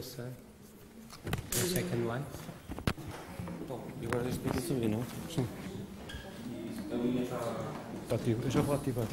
essa Second Life. Bom, e agora deixa eu subir, não? Sim. E a linha está ativa. Eu já vou ativar.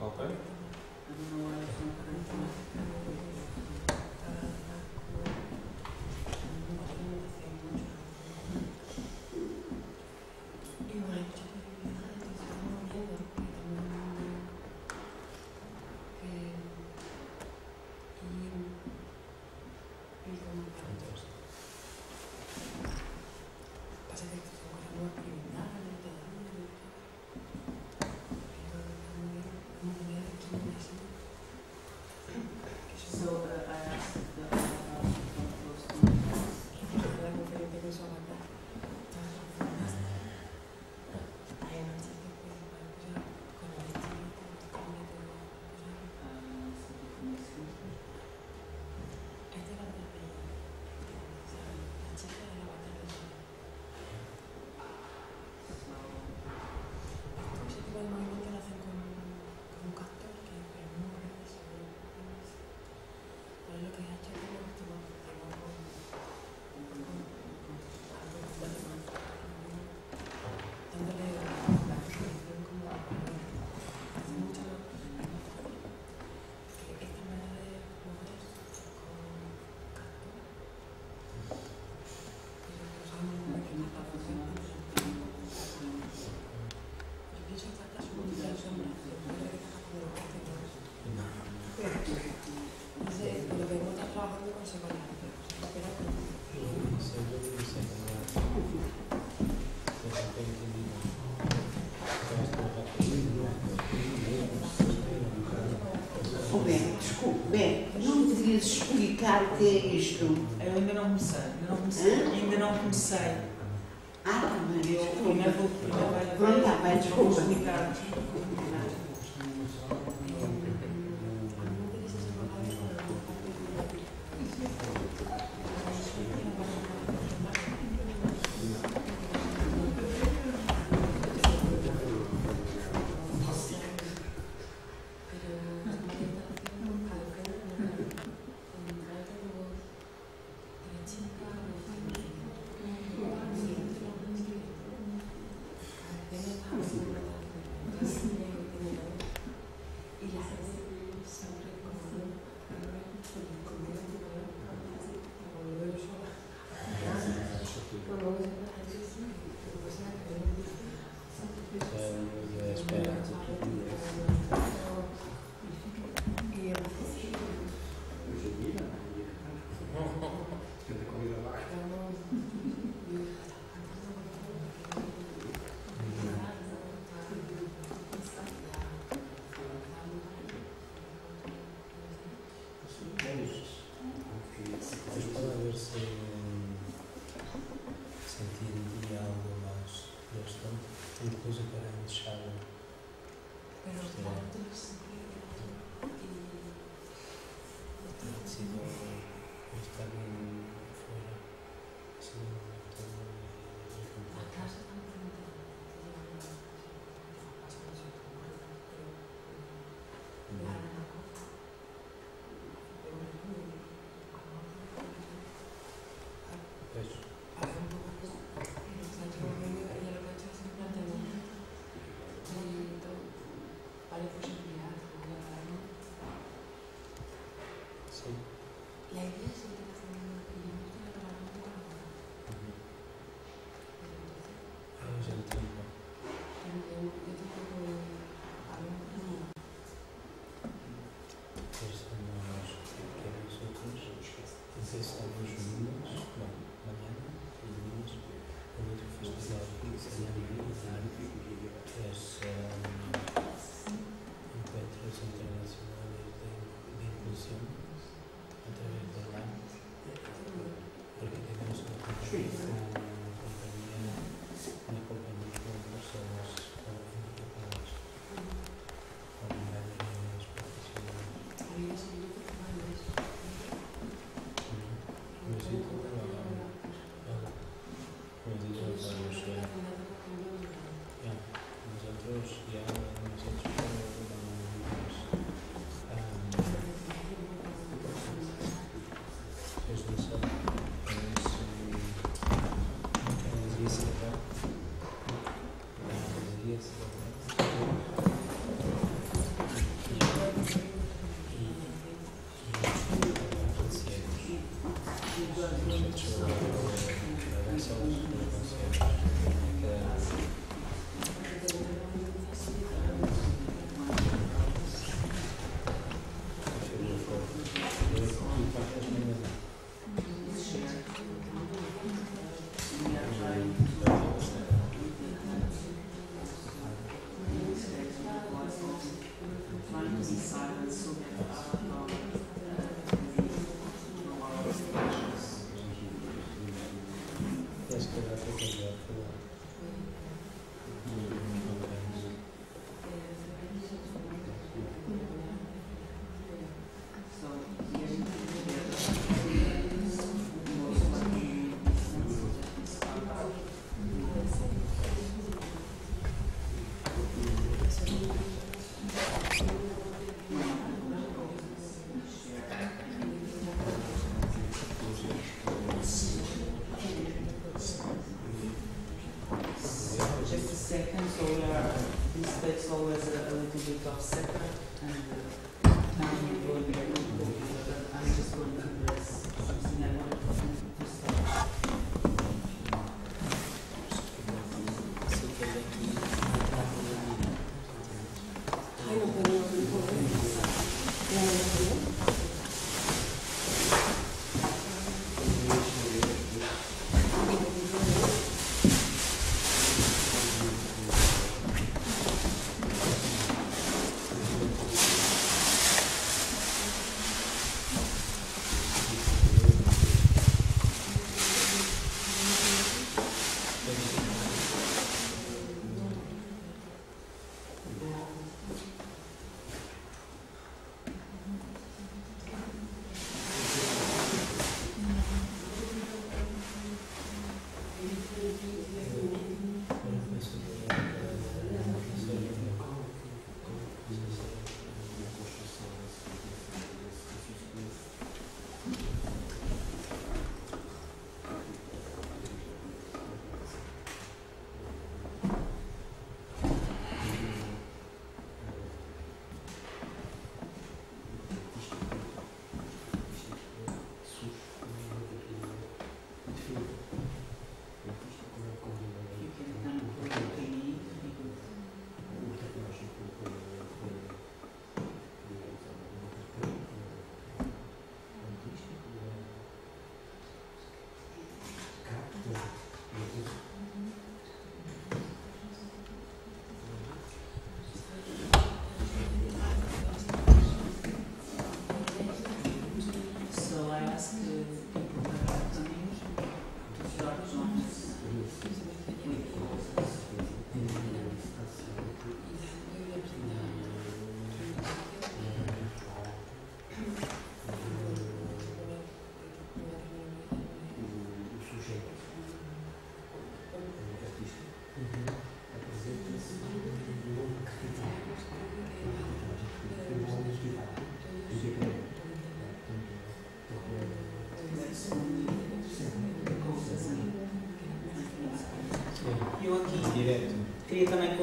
Okay. Explicar o que é isto? Eu ainda não comecei, ainda não comecei. Ah, também. Eu primeiro vou explicar.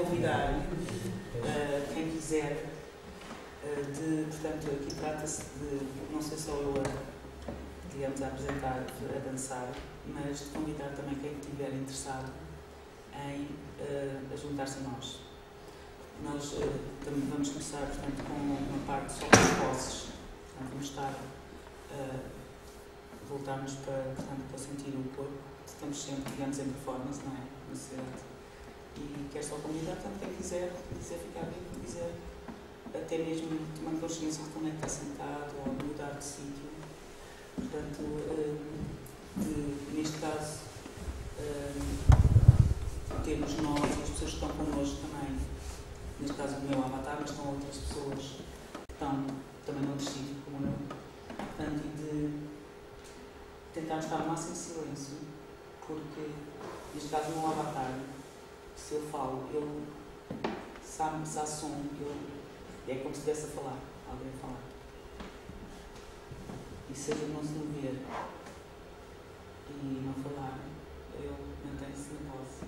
convidar quem quiser. Portanto, aqui trata-se de, não sei só eu a, digamos, a apresentar, a dançar, mas de convidar também quem estiver interessado em juntar-se a nós. Nós também vamos começar, portanto, com uma parte só com vozes. Portanto, vamos estar, voltarmos para, portanto, para sentir o corpo. Estamos sempre, digamos, em performance, não é? Na sociedade. E quero só convidar, portanto, quem quiser, ficar bem, quem quiser, até mesmo tomar consciência de como é que está sentado ou mudar de sítio. Portanto, neste caso, temos nós e as pessoas que estão connosco também. Neste caso, o meu avatar, mas estão outras pessoas que estão também noutro sítio, como eu. Portanto, e de tentar estar ao máximo em silêncio, porque, neste caso, o meu avatar, se eu falo, ele sabe-me usar som, é como se estivesse a falar, alguém a falar. E se eu não se mover e não falar, ele mantém-se na pose.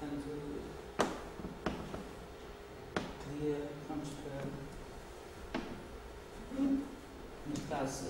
Portanto, vamos para, neste caso,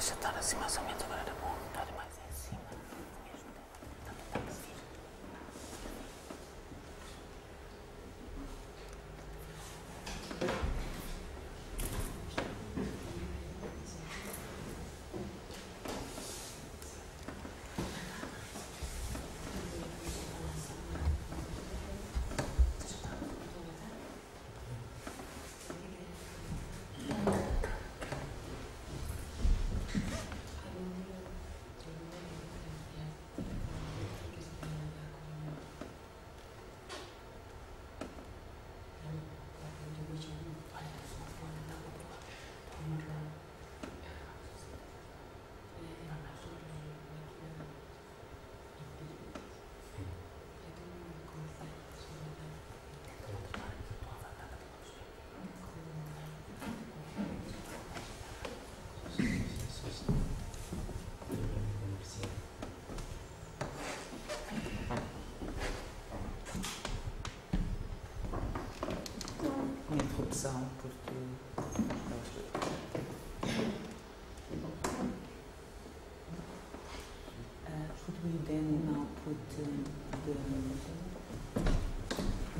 Deixa estar assim mais ou menos, agora era bom. Estar mais em cima.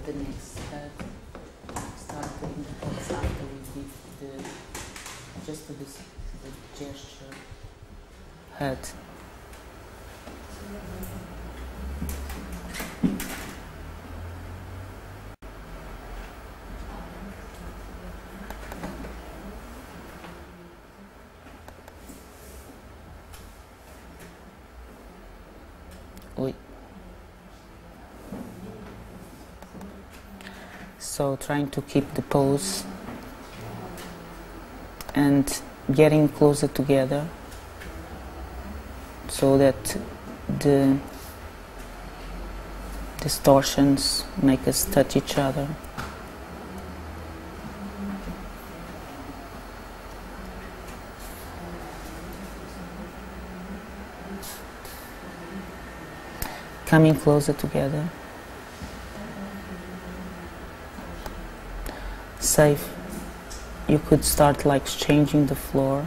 The next step, starting exactly with the, just with this, the gesture, head. So trying to keep the pose and getting closer together so that the distortions make us touch each other. Coming closer together. Safe. You could start like changing the floor.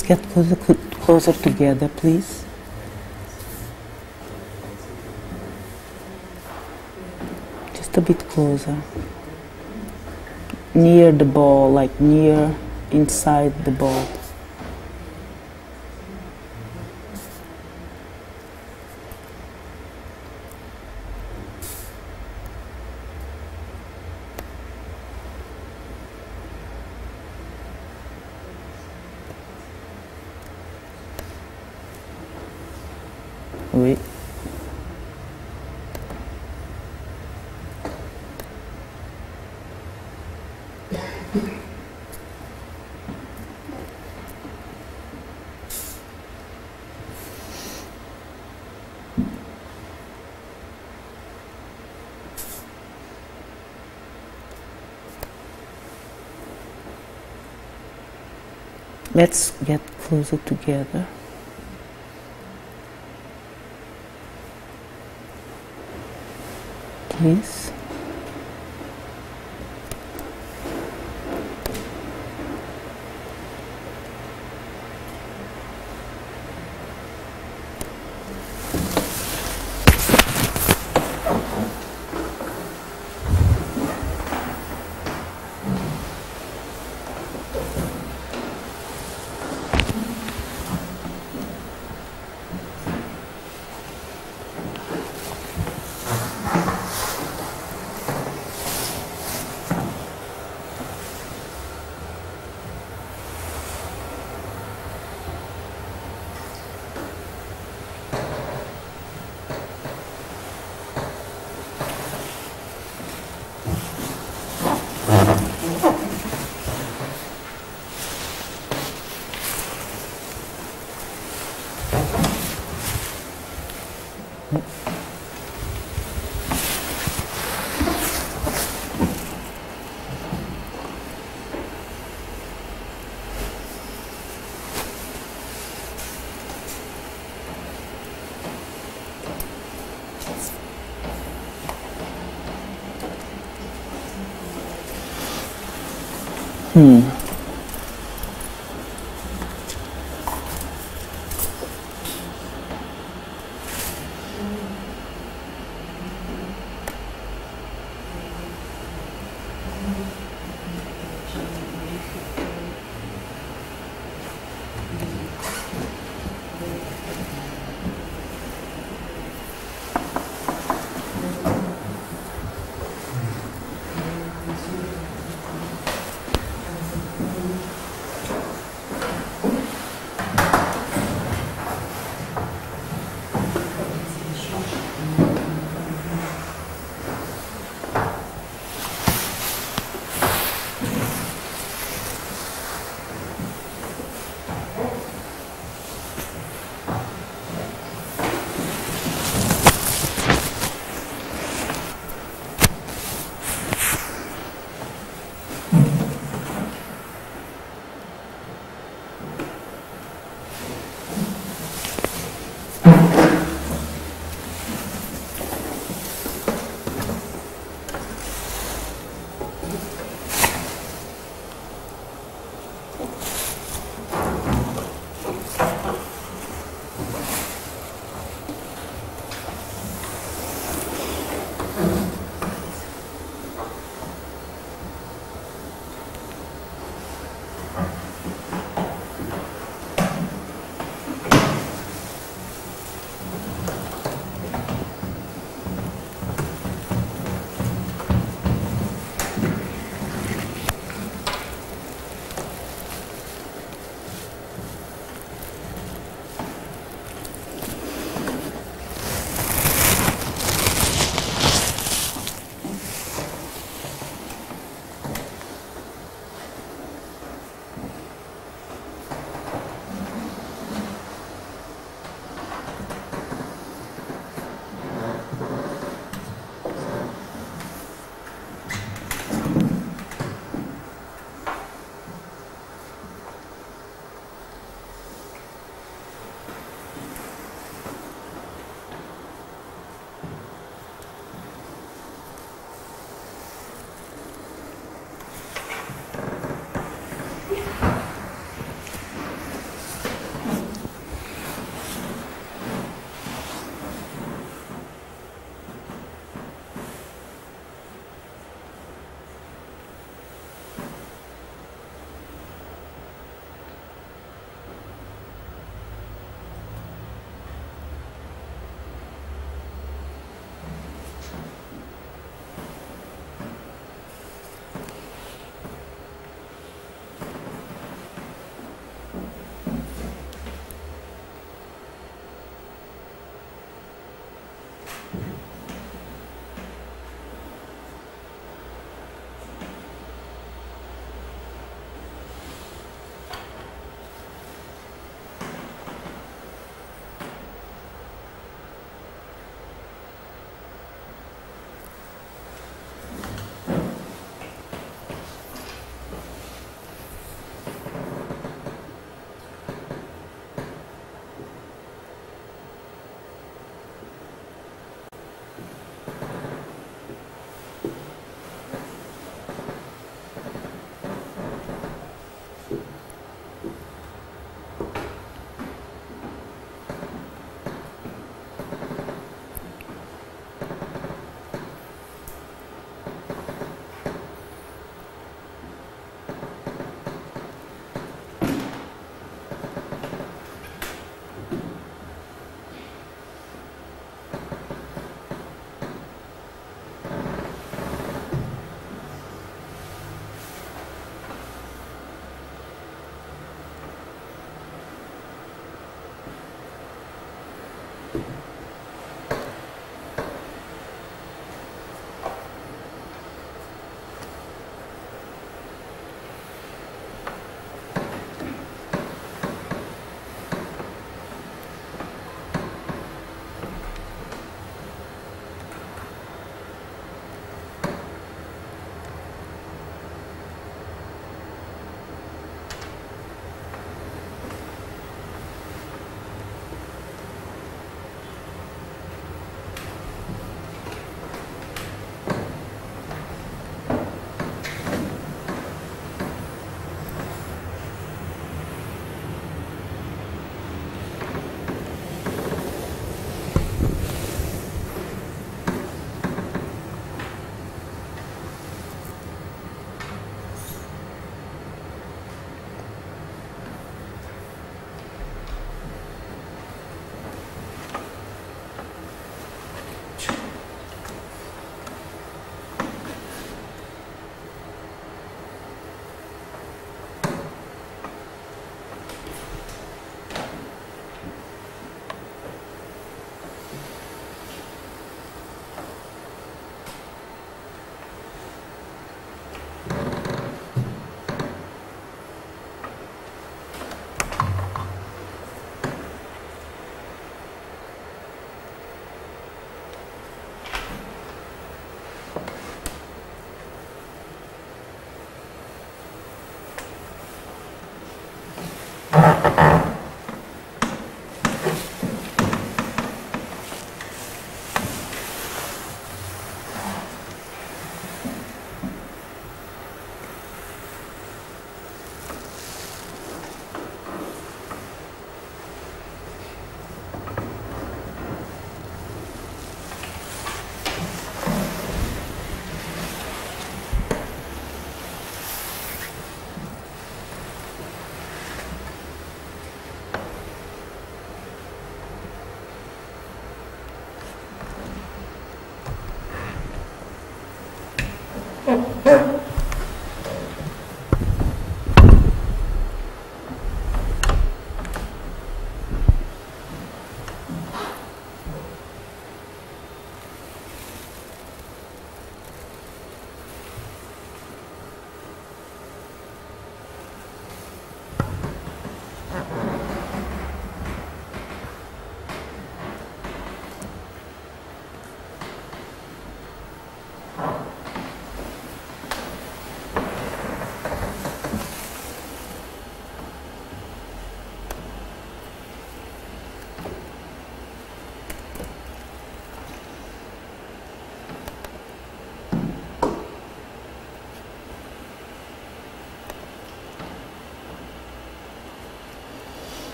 Let's get closer together, please. Just a bit closer. Near the ball, like near inside the ball. Let's get closer together. Please.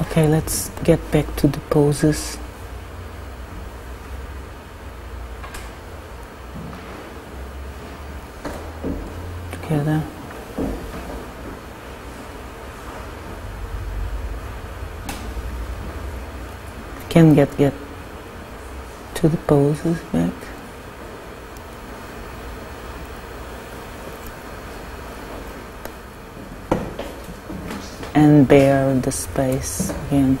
Okay, let's get back to the poses. Together. Can get to the poses back. And bear the space again.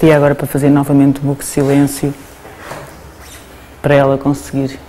Pedi agora para fazer novamente um pouco de silêncio para ela conseguir .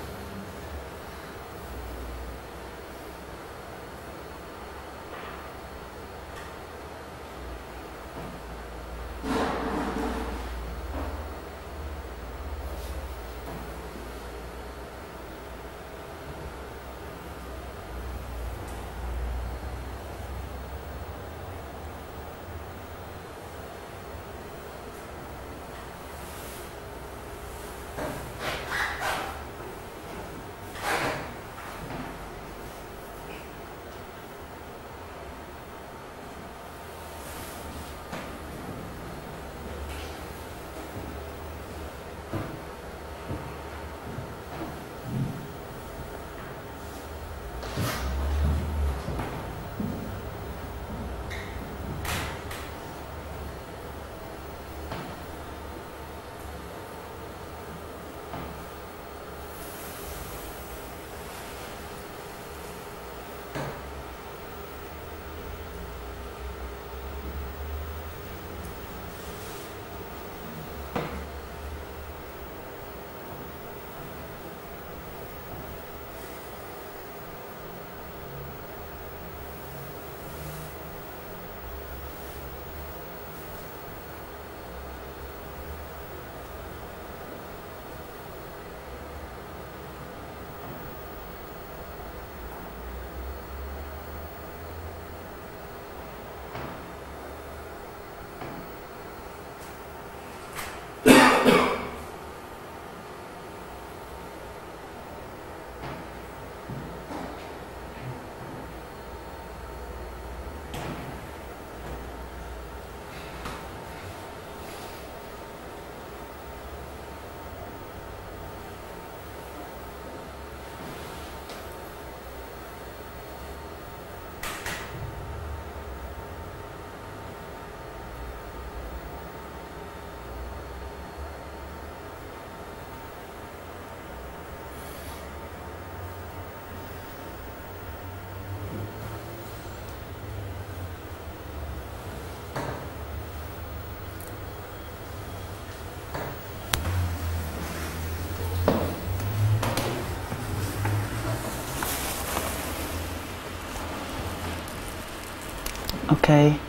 Okay,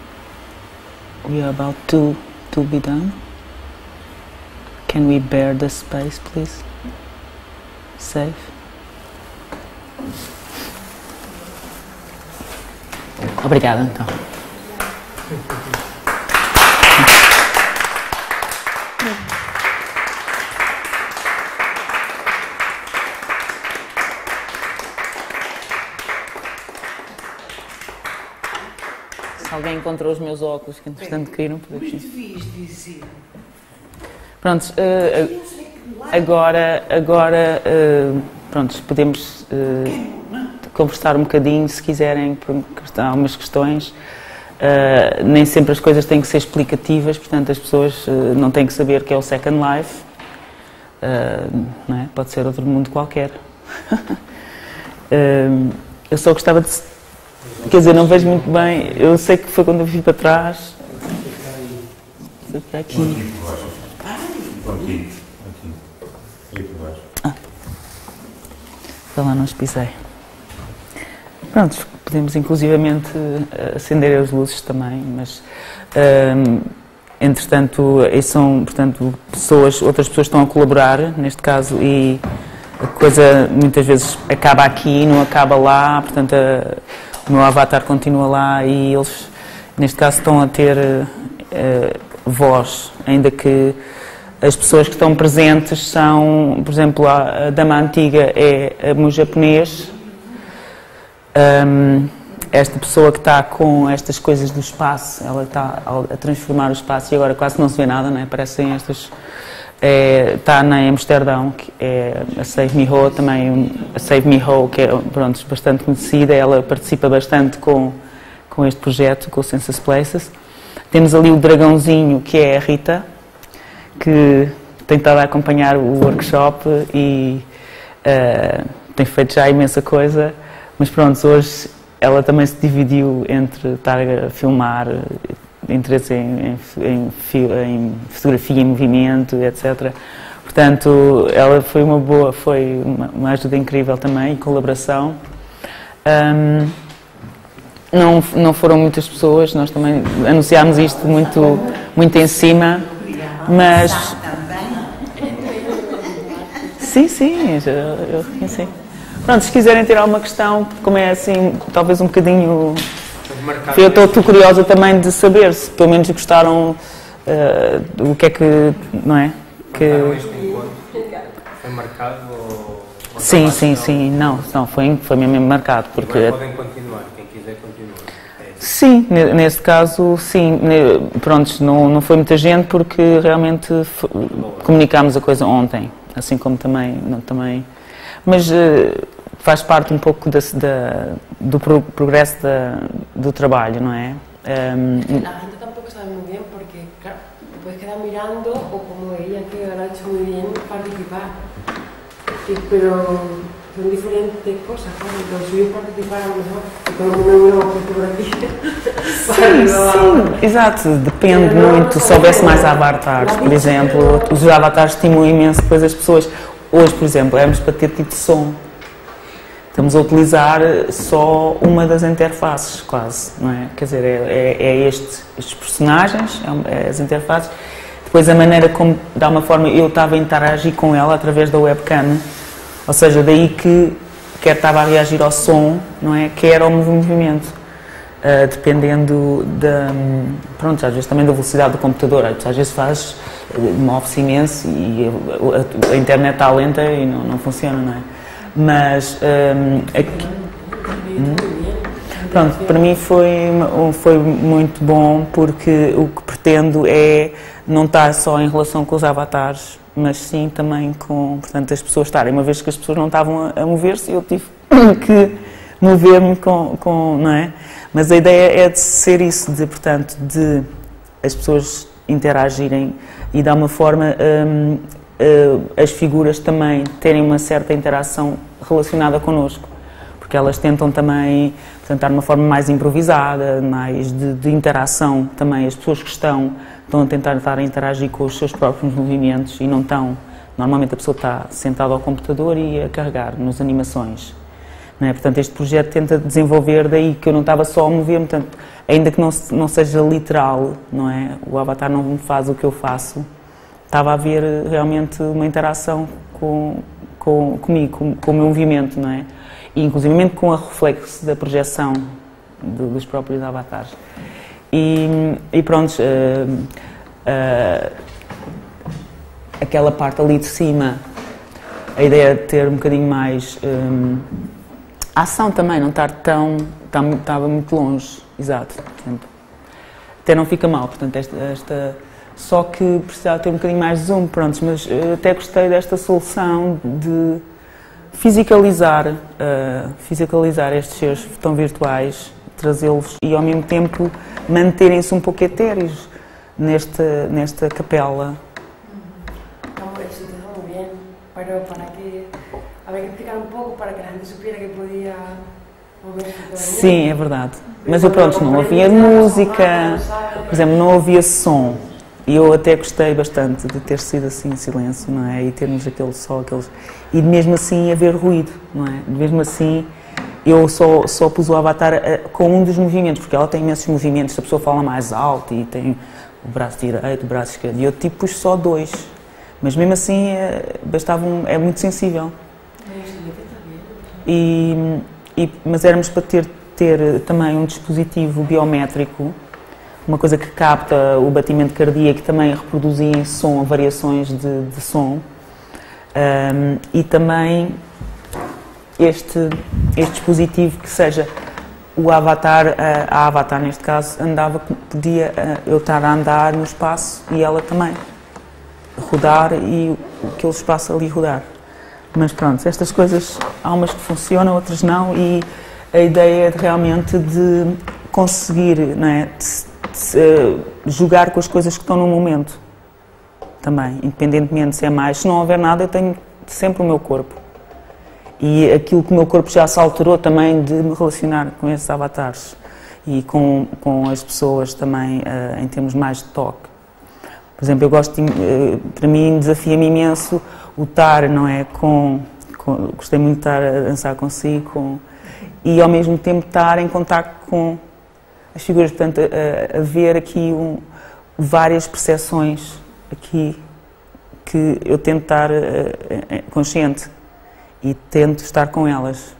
we are about to be done. Can we bear the space, please? Save. Obrigada, então. Alguém encontrou os meus óculos, que entretanto caíram por aqui. Mas devias dizer. Prontos, agora, podemos conversar um bocadinho, se quiserem, porque há algumas questões. Nem sempre as coisas têm que ser explicativas, portanto as pessoas não têm que saber que é o Second Life, não é? Pode ser outro mundo qualquer. Eu só gostava de, quer dizer, não vejo muito bem, eu sei que foi quando eu vim para trás, foi para aqui. Para lá não os pisei. Pronto, podemos inclusivamente acender as luzes também, mas entretanto, são, portanto, pessoas, outras pessoas estão a colaborar, neste caso, e a coisa muitas vezes acaba aqui, não acaba lá, portanto, o meu avatar continua lá e eles, neste caso, estão a ter voz, ainda que as pessoas que estão presentes são, por exemplo, a dama antiga é um japonês. Esta pessoa que está com estas coisas do espaço, ela está a transformar o espaço e agora quase não se vê nada, não é? Parecem estas... está na Amsterdão, que é a SaveMe Oh, também a SaveMe Oh, que é, pronto, bastante conhecida, ela participa bastante com este projeto, com o Senses Places. Temos ali o dragãozinho, que é a Rita, que tem estado a acompanhar o workshop e tem feito já imensa coisa. Mas pronto, hoje ela também se dividiu entre estar a filmar, interesse em fotografia em movimento, etc. Portanto, ela foi uma boa, foi uma ajuda incrível também, e colaboração. Não foram muitas pessoas, nós também anunciámos isto muito em cima, mas... Sim, eu reconheci. Pronto, se quiserem ter alguma questão, como é assim, talvez um bocadinho... Eu estou curiosa também de saber se pelo menos gostaram o que é que, não é? Que... Foi marcado ou... Sim, não, foi mesmo marcado, porque... Mas podem continuar, quem quiser continua. É. Sim, neste caso, sim, pronto, não foi muita gente porque realmente comunicámos a coisa ontem, assim como também... Mas faz parte um pouco do progresso do trabalho, não é? La gente tampoco sabe muy bien porque, claro, te puedes quedar mirando o como ella que lo ha hecho muy bien participar. Pero son diferentes cosas, ¿no? Los suyos participar a lo mejor y todo el mundo me lo fotografía. Sim, exato, depende muito. Se houvesse mais avatares, por exemplo, os avatares estimulam imenso depois as pessoas. Hoje, por exemplo, éramos para ter tipo som. Estamos a utilizar só uma das interfaces, quase, não é? Quer dizer, estes personagens, as interfaces. Depois a maneira como, de alguma forma, eu estava a interagir com ela através da webcam. Ou seja, daí que quer estava a reagir ao som, não é? Quer ao movimento. Dependendo da... Pronto, às vezes também da velocidade do computador. Às vezes faz... move-se imenso e a internet está lenta e não funciona, não é? Mas... aqui, pronto, para mim foi muito bom porque o que pretendo é não estar só em relação com os avatares, mas sim também com, portanto, as pessoas estarem. Uma vez que as pessoas não estavam a mover-se, eu tive que mover-me com, não é? Mas a ideia é de ser isso, portanto, de as pessoas interagirem e, de alguma forma, as figuras também terem uma certa interação relacionada connosco, porque elas tentam também, portanto, dar uma forma mais improvisada, mais de interação também. As pessoas que estão a tentar interagir com os seus próprios movimentos e não estão... Normalmente a pessoa está sentada ao computador e a carregar nas animações. Não é? Portanto, este projeto tenta desenvolver daí que eu não estava só a mover-me, portanto, ainda que não seja literal, não é? O avatar não faz o que eu faço, estava a haver realmente uma interação comigo, com o meu movimento, não é? E, inclusivamente, com o reflexo da projeção dos próprios avatares. E pronto, aquela parte ali de cima, a ideia é ter um bocadinho mais... a ação também, não estar tão... Estava muito longe, exato. até não fica mal, portanto, só que precisava ter um bocadinho mais de zoom, pronto, mas até gostei desta solução de fisicalizar estes seres tão virtuais, trazê-los e ao mesmo tempo manterem-se um pouco etéreos nesta capela. Havia que explicar um pouco para que a gente supiera que podia mover-se. Sim, é verdade. Mas eu, pronto, não ouvia música, por exemplo, não ouvia som. E eu até gostei bastante de ter sido assim em silêncio, não é? E termos aquele sol, e mesmo assim haver ruído, não é? Mesmo assim, eu só pus o avatar com um dos movimentos, porque ela tem imensos movimentos, a pessoa fala mais alto e tem o braço direito, o braço esquerdo, e eu tipo pus só dois. Mas mesmo assim, bastava é muito sensível. Mas éramos para ter também um dispositivo biométrico, uma coisa que capta o batimento cardíaco e também reproduzia em som, variações de som. E também este dispositivo que seja o avatar, a avatar neste caso, podia eu estar a andar no espaço e ela também rodar e aquele espaço ali rodar. Mas pronto, estas coisas, há umas que funcionam, outras não, e a ideia é realmente de conseguir, não é, jogar com as coisas que estão no momento, também, independentemente se é mais, se não houver nada, eu tenho sempre o meu corpo. E aquilo que o meu corpo já se alterou também de me relacionar com esses avatares e com as pessoas também, em termos mais de toque. Por exemplo, eu gosto de, para mim, desafia-me imenso o estar, não é, gostei muito de estar a dançar consigo e ao mesmo tempo estar em contacto com as figuras, portanto, a ver aqui várias percepções aqui que eu tento estar consciente e tento estar com elas.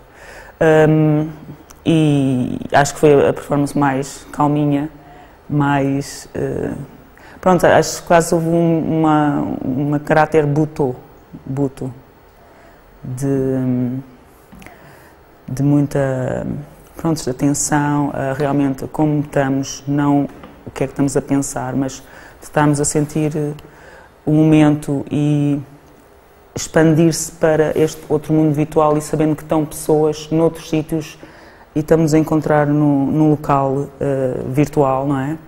E acho que foi a performance mais calminha, mais... pronto, acho que quase houve uma caráter buto de muita, pronto, atenção a realmente como estamos, não o que é que estamos a pensar, mas de estarmos a sentir o momento e expandir-se para este outro mundo virtual e sabendo que estão pessoas noutros sítios e estamos a encontrar num local virtual, não é?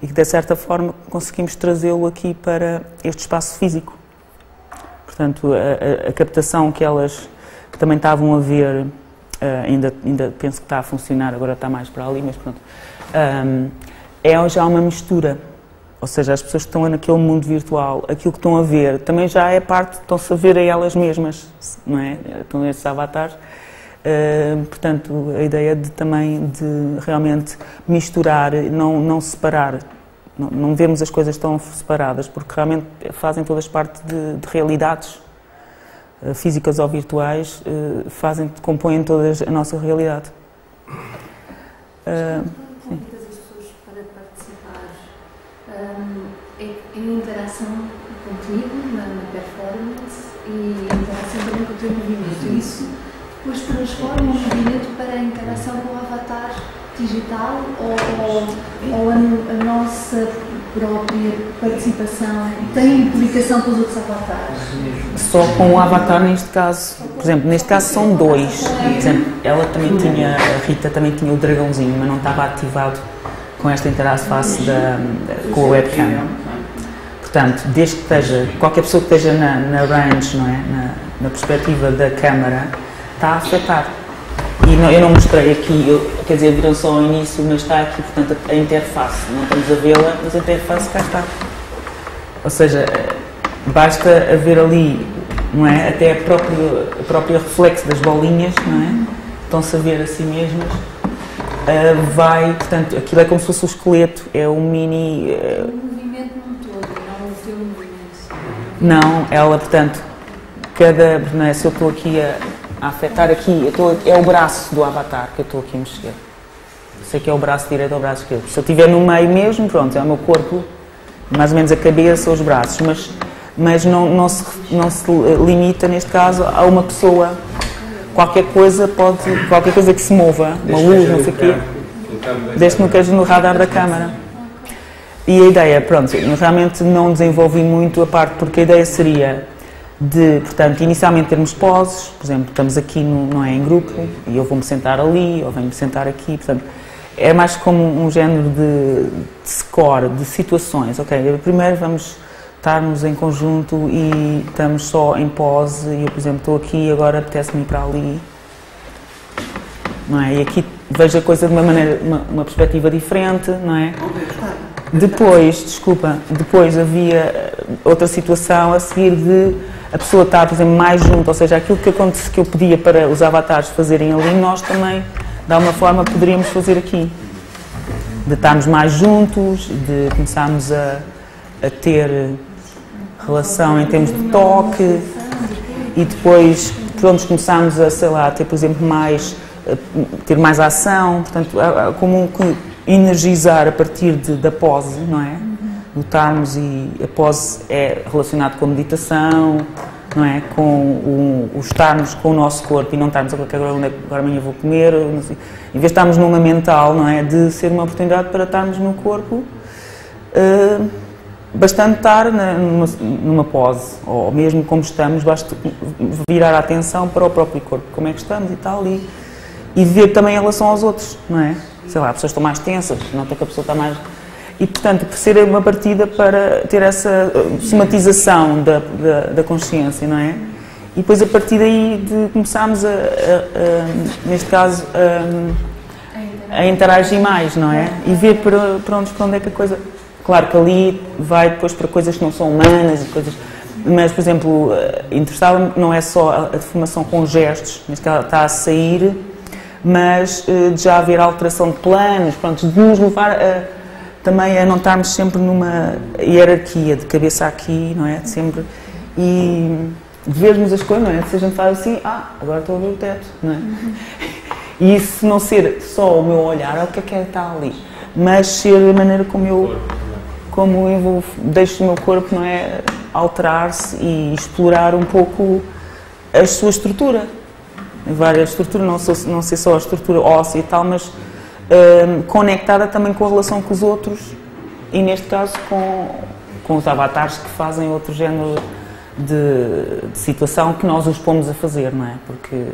E que, de certa forma, conseguimos trazê-lo aqui para este espaço físico. Portanto, a captação que elas que também estavam a ver, ainda penso que está a funcionar, agora está mais para ali, mas pronto, é já uma mistura. Ou seja, as pessoas que estão naquele mundo virtual, aquilo que estão a ver, também já é parte, estão-se a ver a elas mesmas, não é? Estão esses avatares. Portanto, a ideia de também de realmente misturar, não separar, não vemos as coisas tão separadas, porque realmente fazem todas parte de realidades físicas ou virtuais, compõem todas a nossa realidade. Convidas as pessoas para participar em interação contigo na performance e interação também com o teu movimento. Isso depois transforma o movimento para a interação com o avatar digital ou a nossa própria participação tem implicação com os outros avatares? Só com o avatar neste caso, por exemplo, neste caso são dois. Por exemplo, ela também tinha, a Rita também tinha o dragãozinho, mas não estava ativado com esta interface com a webcam. Portanto, desde que esteja, qualquer pessoa que esteja na range, não é? na perspectiva da câmara, está a afetar. E não, eu não mostrei aqui, quer dizer, viram só ao início, mas está aqui, portanto, a interface. Não estamos a vê-la, mas a interface cá está. Ou seja, basta haver ali, não é? Até a própria reflexo das bolinhas, não é? Estão-se a ver a si mesmas. Vai, portanto, aquilo é como se fosse o esqueleto, é um mini... O movimento não todo, não o teu movimento. Não, ela, portanto, cada... Não é? Se eu estou aqui a afetar aqui, é o braço do avatar que eu estou aqui a mexer. Sei que é o braço direito ou o braço esquerdo. Se eu estiver no meio mesmo, pronto, é o meu corpo, mais ou menos a cabeça ou os braços, mas não se limita, neste caso, a uma pessoa. Qualquer coisa que se mova, uma luz, não sei o quê, desde que não esteja no radar da câmara. E a ideia, pronto, realmente não desenvolvi muito a parte, porque a ideia seria de, portanto, inicialmente termos poses, por exemplo, estamos aqui, não é em grupo, e eu vou-me sentar ali, ou venho-me sentar aqui, portanto, é mais como um género de score, de situações, ok, primeiro vamos estarmos em conjunto e estamos só em pose, e eu, por exemplo, estou aqui, agora apetece-me ir para ali, não é, e aqui vejo a coisa de uma maneira, uma perspectiva diferente, não é? Depois, depois havia outra situação a seguir de a pessoa estar, por exemplo, mais junto, ou seja, aquilo que acontece que eu pedia para os avatares fazerem ali, nós também, de alguma forma, poderíamos fazer aqui. De estarmos mais juntos, de começarmos a ter relação em termos de toque e depois, pronto, começámos a, sei lá, ter, por exemplo, ter mais ação, portanto, como energizar a partir da pose, não é? Lutarmos, e a pose é relacionada com a meditação, não é? Com o estarmos com o nosso corpo e não estarmos a qualquer hora, agora amanhã vou comer, em vez de estarmos numa mental, não é? De ser uma oportunidade para estarmos no corpo, bastante estar numa pose, ou mesmo como estamos, basta virar a atenção para o próprio corpo, como é que estamos e tal, e ver também em relação aos outros, não é? Sei lá, as pessoas estão mais tensas, nota que a pessoa está mais... E, portanto, ser uma partida para ter essa somatização da consciência, não é? E depois, a partir daí, começámos a neste caso, a interagir mais, não é? E ver para onde é que a coisa... Claro que ali vai depois para coisas que não são humanas e coisas... Mas, por exemplo, interessava-me que não é só a deformação com gestos, neste caso está a sair... mas de já haver alteração de planos, pronto, de nos levar também a não estarmos sempre numa hierarquia, de cabeça aqui, não é? Sempre, e de vermos as coisas, não é? Se a gente faz assim, agora estou a ver o teto, não é? E isso não ser só o meu olhar, o que é que está ali, mas ser a maneira como eu vou, deixo o meu corpo, não é? Alterar-se e explorar um pouco a sua estrutura. Várias estruturas, não sei só a estrutura óssea e tal, mas conectada também com a relação com os outros e, neste caso, com os avatares que fazem outro género de situação que nós os pomos a fazer, não é? Porque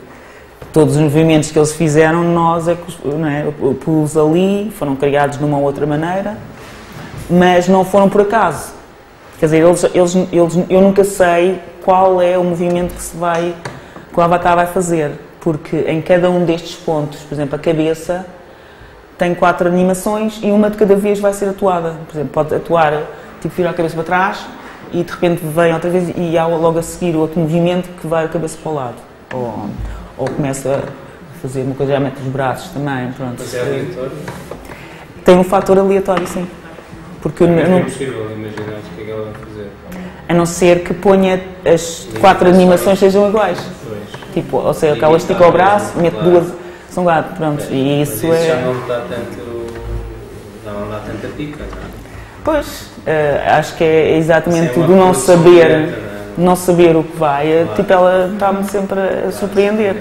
todos os movimentos que eles fizeram, nós é que, não é? Eu pus ali, foram criados de uma outra maneira, mas não foram por acaso. Quer dizer, eu nunca sei qual é o movimento que se vai... que o avatar vai fazer, porque em cada um destes pontos, por exemplo, a cabeça tem 4 animações e uma de cada vez vai ser atuada. Por exemplo, pode atuar, tipo, virar a cabeça para trás e de repente vem outra vez e há logo a seguir outro movimento que vai a cabeça para o lado. Ou começa a fazer uma coisa, já mete os braços também, pronto. Mas é aleatório? Tem um fator aleatório, sim. Porque eu não... É impossível imaginar o que ela vai fazer. A não ser que ponha as 4 animações sejam iguais. Tipo, ou seja, ela estica o braço, mete duas, são lá, pronto, e isso é... já não dá tanta pica, não é? Pois, acho que é exatamente do não saber o que vai, tipo, ela está-me sempre a surpreender.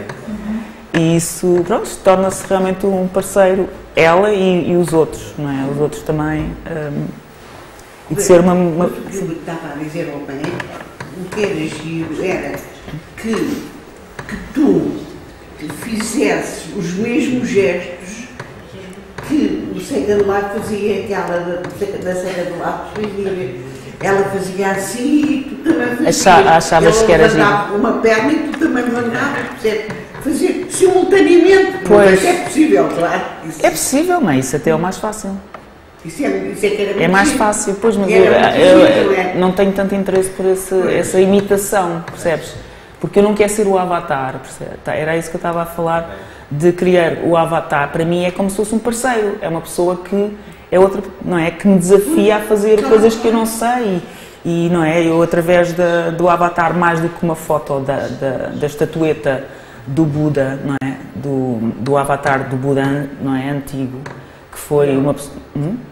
E isso, pronto, torna-se realmente um parceiro, ela e os outros, não é? Os outros também, e de ser uma... O que eu estava a dizer ao bem, o que era giro era que tu fizesses os mesmos gestos que o Second Life fazia, que ela da Second Life fazia, ela fazia assim e tu também fazias. Achavas que era giro. Uma perna e tu também mandavas fazer simultaneamente, mas é possível, claro. É possível, mas isso até é o mais fácil. Isso é mais fácil, pois, mas eu não tenho tanto interesse por essa imitação, percebes? Porque eu não quero ser o avatar, percebes? Era isso que eu estava a falar, de criar o avatar. Para mim é como se fosse um parceiro, é uma pessoa que é outra, não é? Que me desafia a fazer coisas que eu não sei e não é? Eu, através do avatar, mais do que uma foto da estatueta do Buda, não é? Do avatar do Buda, não é? Antigo. Que foi uma pessoa...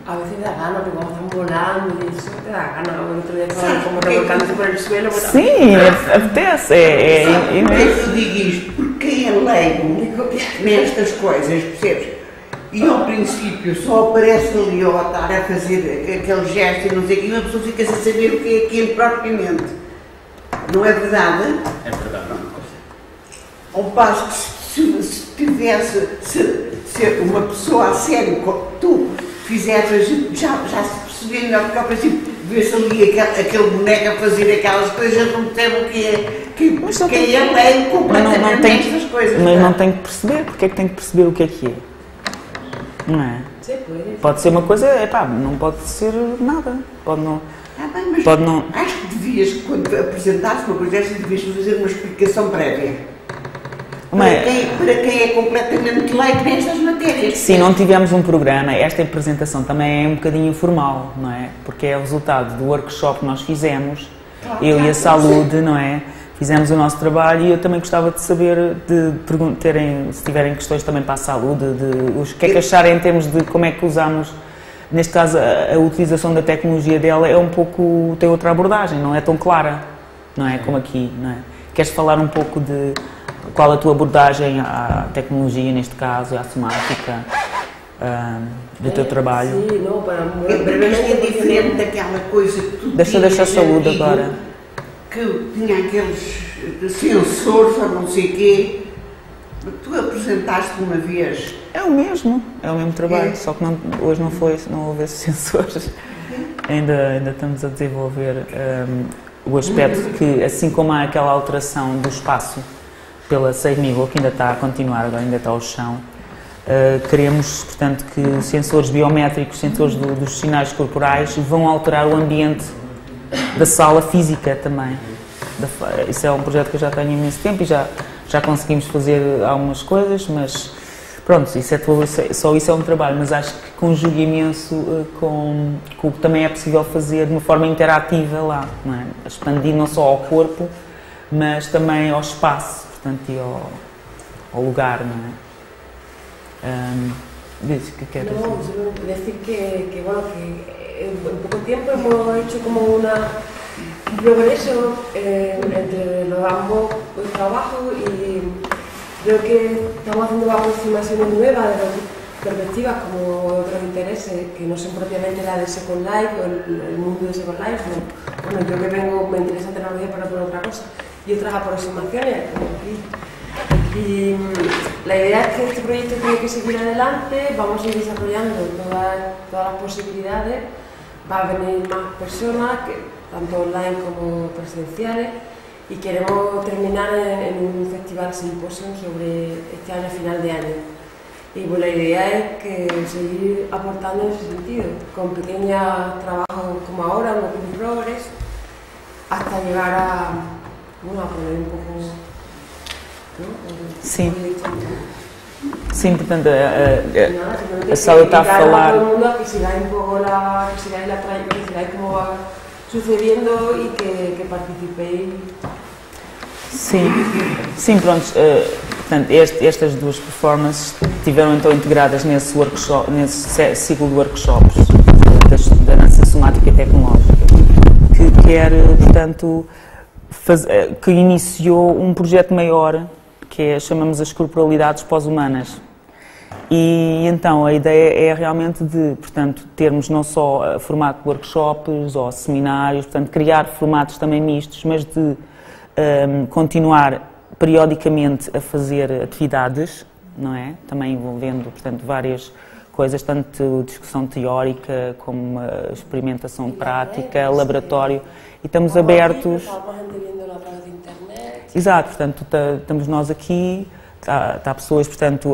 A veces da gana, porque como estamos volando, e isso te da gana, como revolcándose por el suelo... Sim, apetece, Eu digo isto, porque quem é leigo nestas coisas, percebes? E ao princípio só aparece ali ao altar a fazer aquele gesto e não sei o que, e uma pessoa fica sem saber o que é aquilo propriamente. Não é verdade? É verdade. Ao passo que se tivesse, se uma pessoa a sério, como tu fizesse, já se percebia melhor, porque ao princípio vê-se ali aquele boneco a fazer aquelas coisas, não percebe o que é. Mas não tem que perceber, porque é que tem que perceber o que é que é? Não é? Pode ser uma coisa, epá, não pode ser nada. Pode não. Ah, bem, mas pode não. Acho que devias, quando apresentaste uma coisa desta, devias fazer uma explicação prévia. Para quem é completamente leigo nestas matérias. Sim, não tivemos um programa. Esta apresentação também é um bocadinho informal, não é? Porque é o resultado do workshop que nós fizemos, eu e a Saúde, não é? Fizemos o nosso trabalho e eu também gostava de saber, de perguntarem, se tiverem questões também para a Saúde, o que é que acharem em termos de como é que usamos, neste caso, a utilização da tecnologia dela é um pouco, tem outra abordagem, não é tão clara, não é, como aqui, não é? Queres falar um pouco de qual a tua abordagem à tecnologia, neste caso, à somática, do teu trabalho? Sim, não, é diferente daquela coisa que tu deixa a Saúde agora. Que tinha aqueles sensores ou não sei o quê, tu apresentaste uma vez. É o mesmo trabalho, só que hoje não houve esses sensores. Ainda estamos a desenvolver o aspecto que, assim como há aquela alteração do espaço pela SaveMe Oh, que ainda está a continuar, agora ainda está ao chão, queremos, portanto, que sensores biométricos, sensores dos sinais corporais vão alterar o ambiente da sala física também. Isso é um projeto que eu já tenho há imenso tempo e já conseguimos fazer algumas coisas, mas pronto, só isso é um trabalho, mas acho que conjuga imenso com o que também é possível fazer de uma forma interativa lá, não é? Expandir não só ao corpo, mas também ao espaço, portanto, e ao lugar, não é? Diz o que queres dizer. Não, dizer que bueno, que en poco tiempo hemos hecho como un progreso entre los ambos trabajos y creo que estamos haciendo aproximaciones nuevas de las perspectivas como otros intereses que no son propiamente la de Second Life o el mundo de Second Life. Bueno, yo que vengo, me interesa la tecnología para hacer otra cosa y otras aproximaciones aquí. Y la idea es que este proyecto tiene que seguir adelante, vamos a ir desarrollando todas las posibilidades. Va a venir más personas, tanto online como presenciales, y queremos terminar en un festival simposio sobre este año, final de año. Y pues, la idea es que seguir aportando en ese sentido, con pequeños trabajos como ahora, un progress, hasta llegar a, bueno, a poner un poco, ¿no? Sí. Sim, portanto, a Saúde está a falar. Sim, pronto. Portanto, estas duas performances estiveram então integradas nesse workshop, nesse ciclo de workshops da dança somática e tecnológica, que quer, portanto, que iniciou um projeto maior, que é, chamamos as corporalidades pós-humanas. E então a ideia é realmente de, portanto, termos não só formato de workshops ou seminários, portanto, criar formatos também mistos, mas de continuar periodicamente a fazer atividades, não é? Também envolvendo, portanto, várias coisas, tanto discussão teórica como experimentação prática, laboratório, e estamos abertos. Exato, portanto, estamos nós aqui, está pessoas, portanto,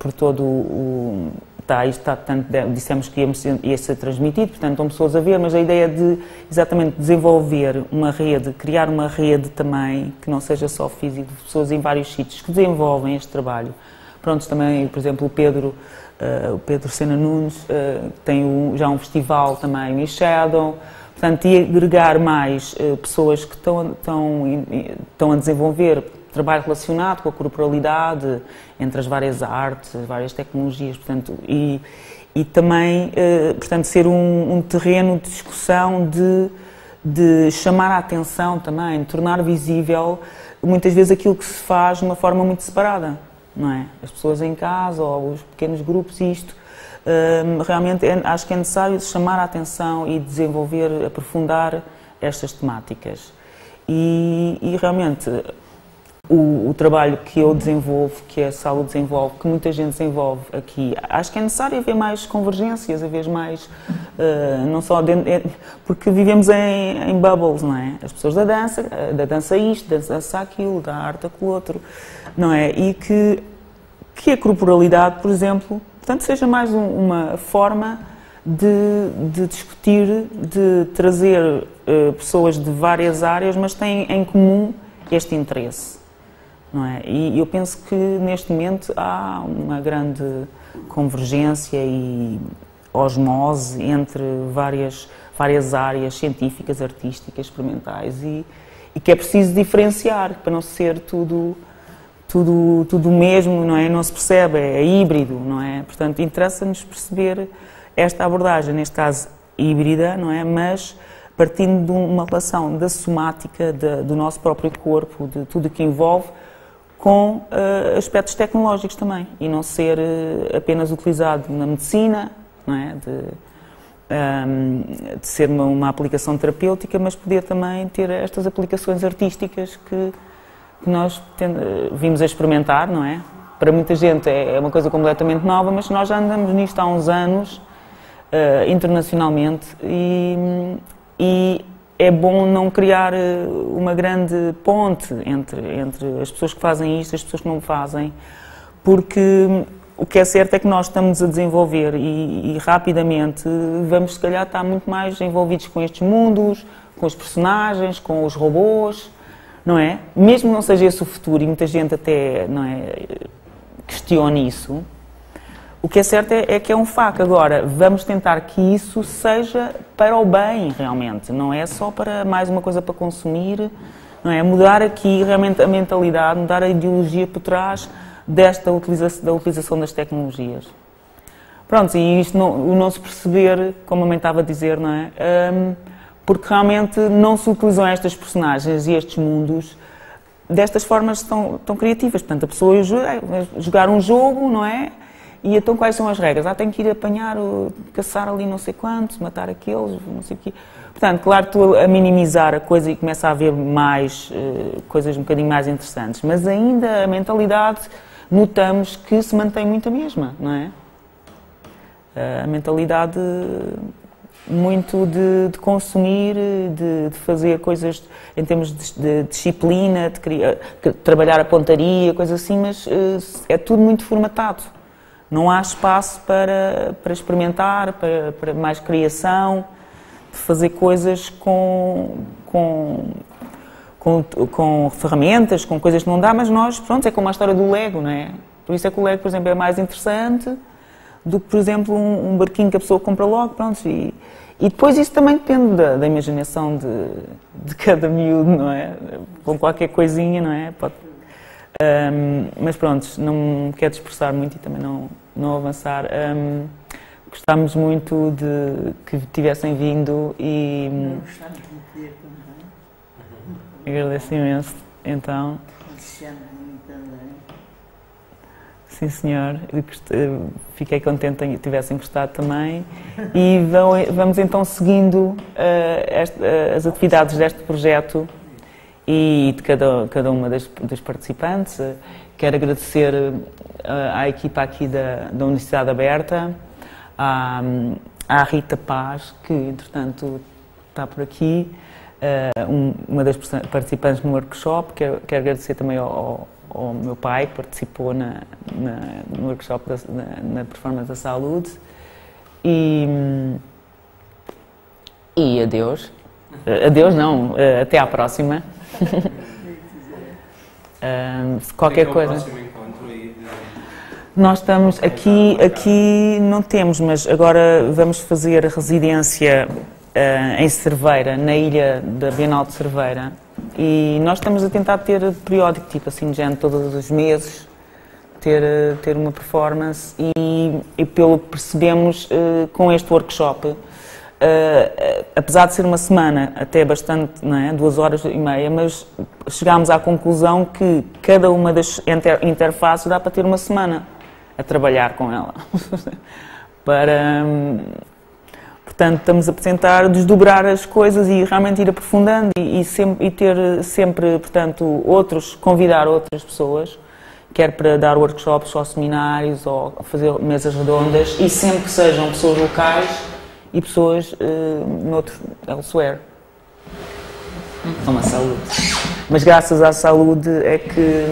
por todo o... portanto, dissemos que ia ser transmitido, portanto, estão pessoas a ver, mas a ideia de, exatamente, desenvolver uma rede, criar uma rede também, que não seja só física, de pessoas em vários sítios que desenvolvem este trabalho. Prontos também, por exemplo, o Pedro Sena Nunes tem já um festival também, E-Shadow. Portanto, e agregar mais pessoas que estão a desenvolver trabalho relacionado com a corporalidade, entre as várias artes, as várias tecnologias, portanto, e também, portanto, ser um terreno de discussão, de chamar a atenção também, de tornar visível, muitas vezes, aquilo que se faz de uma forma muito separada. não é? As pessoas em casa ou os pequenos grupos, isto realmente acho que é necessário chamar a atenção e desenvolver, aprofundar estas temáticas. E realmente o trabalho que eu desenvolvo, que a saúde desenvolve, que muita gente desenvolve aqui, acho que é necessário haver mais convergências, haver mais, não só dentro, porque vivemos em bubbles, não é? As pessoas da dança isto, da dança aquilo, da arte aquilo outro, não é? E que a corporalidade, por exemplo, portanto, seja mais uma forma de discutir, de trazer pessoas de várias áreas, mas têm em comum este interesse, não é? E eu penso que neste momento há uma grande convergência e osmose entre várias áreas científicas, artísticas, experimentais e que é preciso diferenciar para não ser tudo mesmo, não é? Não se percebe, é híbrido, não é? Portanto, interessa-nos perceber esta abordagem, neste caso híbrida, não é? Mas partindo de uma relação da somática, do nosso próprio corpo, de tudo o que envolve, com aspectos tecnológicos também, e não ser apenas utilizado na medicina, não é? De ser uma aplicação terapêutica, mas poder também ter estas aplicações artísticas que nós vimos a experimentar, não é? Para muita gente é uma coisa completamente nova, mas nós já andamos nisto há uns anos, internacionalmente, e é bom não criar uma grande ponte entre as pessoas que fazem isto e as pessoas que não fazem, porque o que é certo é que nós estamos a desenvolver e rapidamente vamos, se calhar, estar muito mais envolvidos com estes mundos, com os personagens, com os robôs, não é? Mesmo não seja esse o futuro, e muita gente até, não é, questiona isso, o que é certo é que é um facto. Agora, vamos tentar que isso seja para o bem, realmente. Não é só para mais uma coisa para consumir, não é? Mudar aqui realmente a mentalidade, mudar a ideologia por trás da utilização das tecnologias. Pronto, e isto não se perceber, como a mãe estava a dizer, não é? Porque realmente não se utilizam estas personagens e estes mundos destas formas tão criativas. Portanto, a pessoa jogar um jogo, não é? E então quais são as regras? Ah, tenho que ir apanhar, caçar ali não sei quantos, matar aqueles, não sei o quê. Portanto, claro, estou a minimizar a coisa e começa a haver mais coisas um bocadinho mais interessantes. Mas ainda a mentalidade, notamos que se mantém muito a mesma, não é? A mentalidade muito de consumir, de fazer coisas em termos de disciplina, de criar, trabalhar a pontaria, coisas assim, mas é tudo muito formatado. Não há espaço para experimentar, para mais criação, de fazer coisas com ferramentas, com coisas que não dá, mas nós, pronto, é como a história do Lego, não é? Por isso é que o Lego, por exemplo, é mais interessante do que, por exemplo, um barquinho que a pessoa compra logo, pronto, e depois isso também depende da imaginação de cada miúdo, não é? Com qualquer coisinha, não é? Pode, mas pronto, não quero dispersar muito e também não avançar. Gostámos muito de que tivessem vindo e agradeço imenso. Então, sim senhor, fiquei contente que tivessem gostado também e vamos então seguindo as atividades deste projeto e de cada uma das participantes. Quero agradecer à equipa aqui da Universidade Aberta, à Rita Paz, que entretanto está por aqui, uma das participantes no workshop. Quero agradecer também ao meu pai, que participou no workshop na performance da saúde, e adeus. Adeus não, até à próxima. Qualquer coisa. Nós estamos aqui não temos, mas agora vamos fazer residência em Cerveira, na ilha da Bienal de Cerveira, e nós estamos a tentar ter periódico, tipo assim, de género, todos os meses, ter uma performance e pelo que percebemos com este workshop, apesar de ser uma semana, até bastante, não é? 2 horas e meia, mas chegámos à conclusão que cada uma das interfaces dá para ter uma semana a trabalhar com ela. Portanto, estamos a tentar desdobrar as coisas e realmente ir aprofundando e ter sempre, portanto, convidar outras pessoas, quer para dar workshops ou seminários ou fazer mesas redondas, e sempre que sejam pessoas locais e pessoas noutro elsewhere. Uma saúde. Mas graças à saúde é que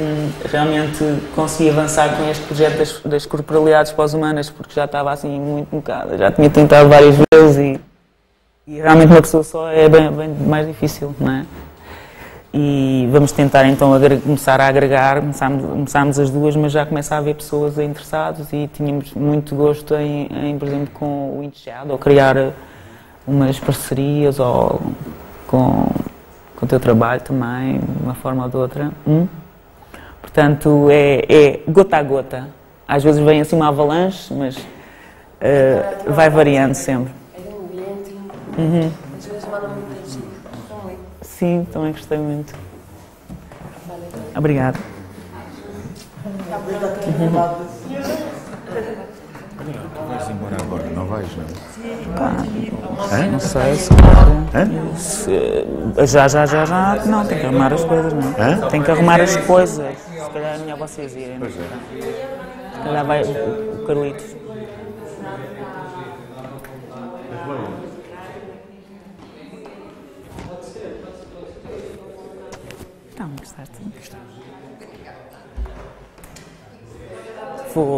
realmente consegui avançar com este projeto das corporalidades pós-humanas, porque já estava assim muito bocada, já tinha tentado várias vezes e realmente uma pessoa só é bem mais difícil, não é? E vamos tentar então começar a agregar, começámos as duas, mas já começa a haver pessoas interessadas e tínhamos muito gosto em por exemplo, com o E-Shadow, criar umas parcerias ou com o teu trabalho também, de uma forma ou de outra. Portanto, é gota a gota. Às vezes vem assim uma avalanche, mas vai variando sempre. Sim, também gostei muito. Obrigada. Tu vais embora agora, não vais, não? Não sei se... Já. Não, tem que arrumar as coisas, não é? Tem que arrumar as coisas. Se calhar é melhor vocês irem. Se calhar vai o Carlitos.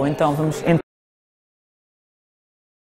Então, vamos